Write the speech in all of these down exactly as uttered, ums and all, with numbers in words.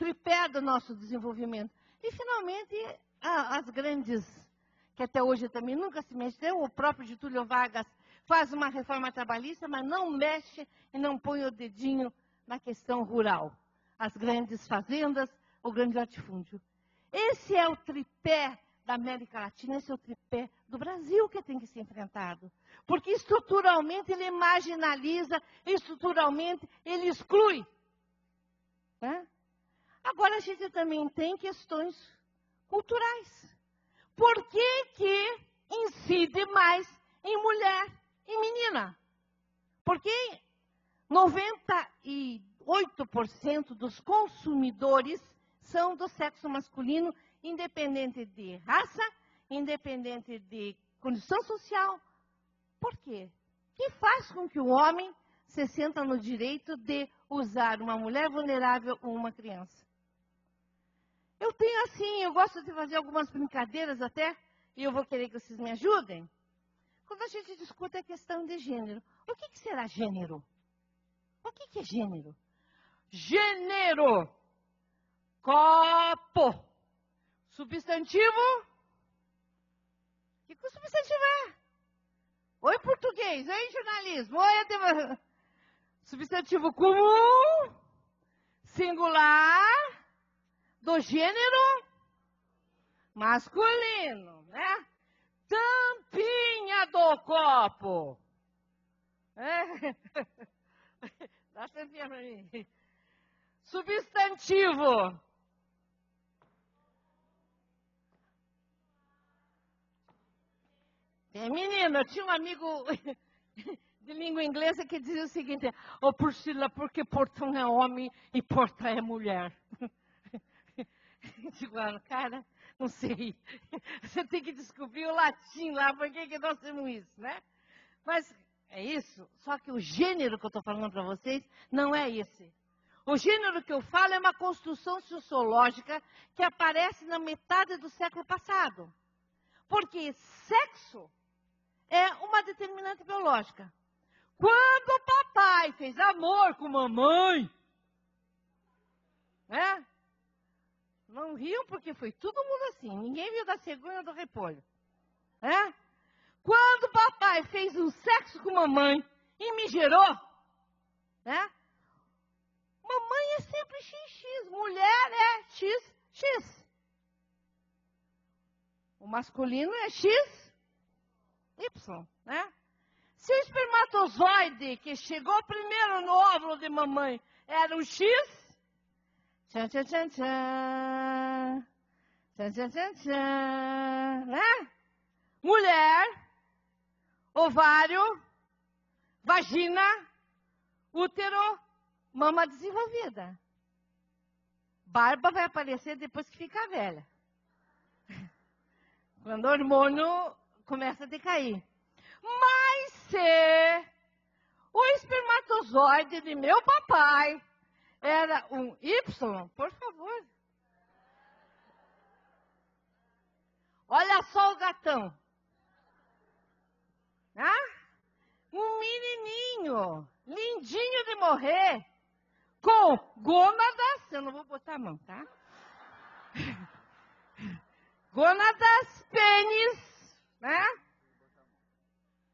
tripé do nosso desenvolvimento. E, finalmente, as grandes, que até hoje também nunca se mexeu, o próprio Getúlio Vargas faz uma reforma trabalhista, mas não mexe e não põe o dedinho na questão rural. As grandes fazendas, o grande latifúndio. Esse é o tripé da América Latina, esse é o tripé do Brasil que tem que ser enfrentado. Porque estruturalmente ele marginaliza, estruturalmente ele exclui. Né? Agora a gente também tem questões culturais. Por que que incide mais em mulher e menina? Porque noventa e oito por cento dos consumidores são do sexo masculino, independente de raça, independente de condição social. Por quê? Que faz com que o homem se sinta no direito de usar uma mulher vulnerável ou uma criança. Eu tenho assim, eu gosto de fazer algumas brincadeiras até, e eu vou querer que vocês me ajudem. Quando a gente discute a questão de gênero, o que que será gênero? O que que é gênero? Gênero, copo, substantivo, o que que o substantivo é? Ou é português, ou é jornalismo, ou é... De... Substantivo comum, singular, do gênero masculino, né? Tampinha do copo. É. Dá tampinha pra mim. Substantivo. Feminino, eu tinha um amigo de língua inglesa que dizia o seguinte: ô oh, Priscila, por que portão é homem e porta é mulher? Digo, cara, não sei. Você tem que descobrir o latim lá, por que que nós temos isso, né? Mas é isso, só que o gênero que eu estou falando para vocês não é esse. O gênero que eu falo é uma construção sociológica que aparece na metade do século passado. Porque sexo é uma determinante biológica. Quando o papai fez amor com mamãe, né? Não riam porque foi todo mundo assim. Ninguém viu da cegonha do repolho. É? Quando o papai fez um sexo com mamãe e me gerou, né? Mamãe é sempre xis xis, mulher é xis xis. O masculino é xis ípsilon, né? Se o espermatozoide que chegou primeiro no óvulo de mamãe era um X, tchan, tchan, tchan, tchan, tchan, tchan, tchan, tchan, né? Mulher, ovário, vagina, útero, mama desenvolvida. Barba vai aparecer depois que fica velha. Quando o hormônio começa a decair. Mas se o espermatozoide de meu papai era um ípsilon, por favor. Olha só o gatão. Ah? Um menininho, lindinho de morrer, com gônadas, eu não vou botar a mão, tá? Gônadas, pênis, né?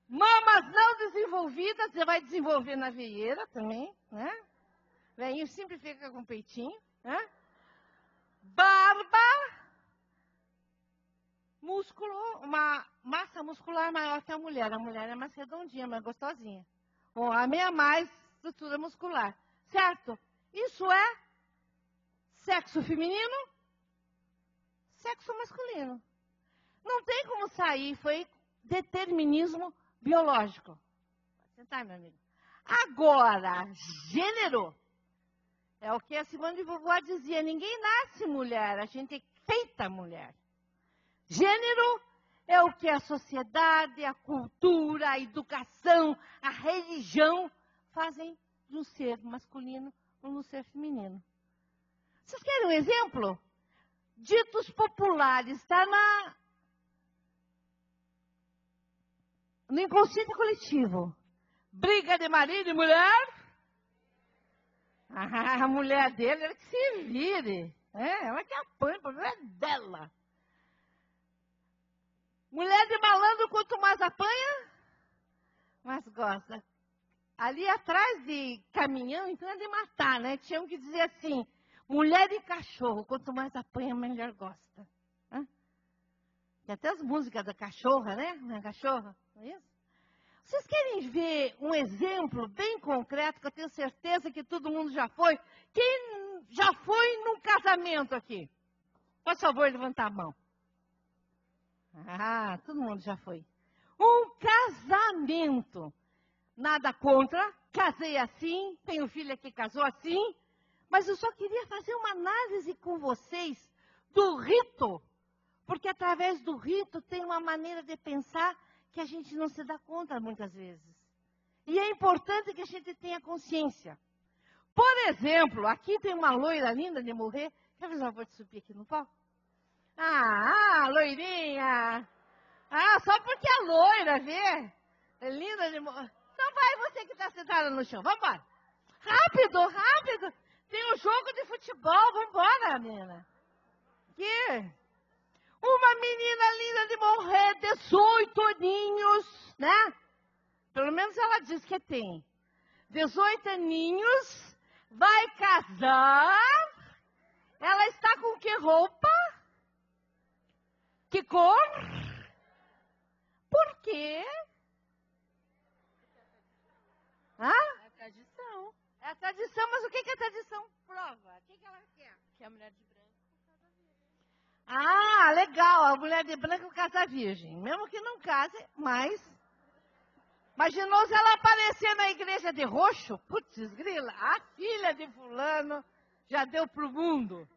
Mamas não desenvolvidas, você vai desenvolver na veieira também, né? Veinho sempre fica com peitinho, né? Barba, músculo, uma massa muscular maior que a mulher. A mulher é mais redondinha, mais gostosinha. O homem é mais estrutura muscular, certo? Isso é sexo feminino, sexo masculino. Não tem como sair, foi determinismo biológico. Pode sentar, meu amigo. Agora, gênero é o que a Simone de Beauvoir dizia: ninguém nasce mulher, a gente é feita mulher. Gênero é o que a sociedade, a cultura, a educação, a religião fazem de um ser masculino ou de um ser feminino. Vocês querem um exemplo? Ditos populares, está na... no inconsciente coletivo. Briga de marido e mulher. Ah, a mulher dele, ela que se vire. É, ela que apanha, o problema é dela. Mulher de malandro, quanto mais apanha, mais gosta. Ali atrás de caminhão, então é de matar, né? Tinha que dizer assim, mulher e cachorro, quanto mais apanha, melhor gosta. Hã? Tem até as músicas da cachorra, né? Não é cachorra? Não é isso? Vocês querem ver um exemplo bem concreto, que eu tenho certeza que todo mundo já foi? Quem já foi num casamento aqui? Faz favor, levantar a mão. Ah, todo mundo já foi. Um casamento. Nada contra, casei assim, tenho filha que casou assim, mas eu só queria fazer uma análise com vocês do rito, porque através do rito tem uma maneira de pensar que a gente não se dá conta muitas vezes. E é importante que a gente tenha consciência. Por exemplo, aqui tem uma loira linda de morrer. Quer ver se eu vou te subir aqui no pau? Ah, ah, loirinha! Ah, só porque é loira, vê? É linda de morrer. Então vai você que está sentada no chão, vamos embora. Rápido, rápido. Tem um jogo de futebol, vamos embora, menina. Que... Uma menina linda de morrer, dezoito aninhos, né? Pelo menos ela diz que tem. dezoito aninhos, vai casar. Ela está com que roupa? Que cor? Por quê? Hã? É tradição. É tradição, mas o que a tradição prova? O que ela quer? Que a mulher de branco. Ah, legal, a mulher de branco casa virgem. Mesmo que não case, mas... Imaginou se ela aparecer na igreja de roxo? Putz, grila, a filha de fulano já deu pro mundo.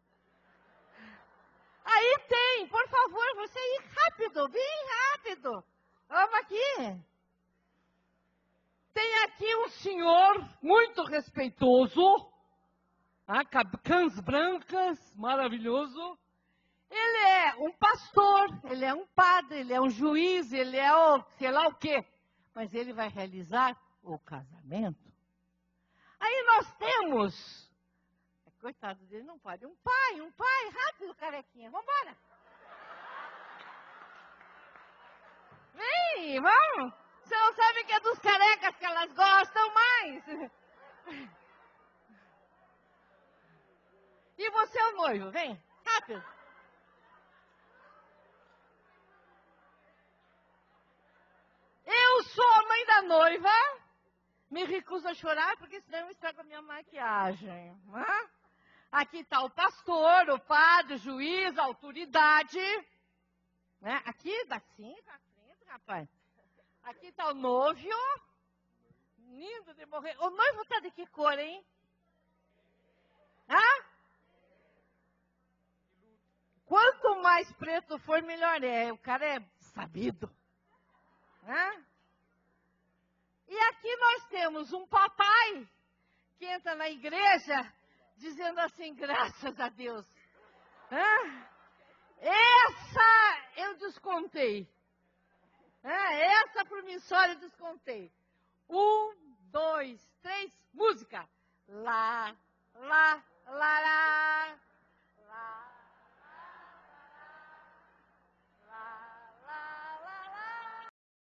Aí tem, por favor, você ir rápido, bem rápido. Vamos aqui. Tem aqui um senhor muito respeitoso, ah, cãs brancas, maravilhoso. Ele é um pastor, ele é um padre, ele é um juiz, ele é o, sei lá o quê. Mas ele vai realizar o casamento. Aí nós temos... Coitado dele, não pode. Um pai, um pai, rápido, carequinha, vamos embora. Vem, vamos. Você não sabe que é dos carecas que elas gostam mais. E você é o noivo, vem, rápido. Eu sou a mãe da noiva, me recuso a chorar, porque senão eu estrago a minha maquiagem. Hã? Aqui está o pastor, o padre, o juiz, a autoridade. Né? Aqui, assim, pra frente, rapaz. Aqui está o noivo. Lindo de morrer. O noivo está de que cor, hein? Hã? Quanto mais preto for, melhor é. O cara é sabido. Né? E aqui nós temos um papai que entra na igreja dizendo assim, graças a Deus. Né? Essa eu descontei. Né? Essa promissória eu descontei. Um, dois, três, música. Lá, lá, lá, lá, lá.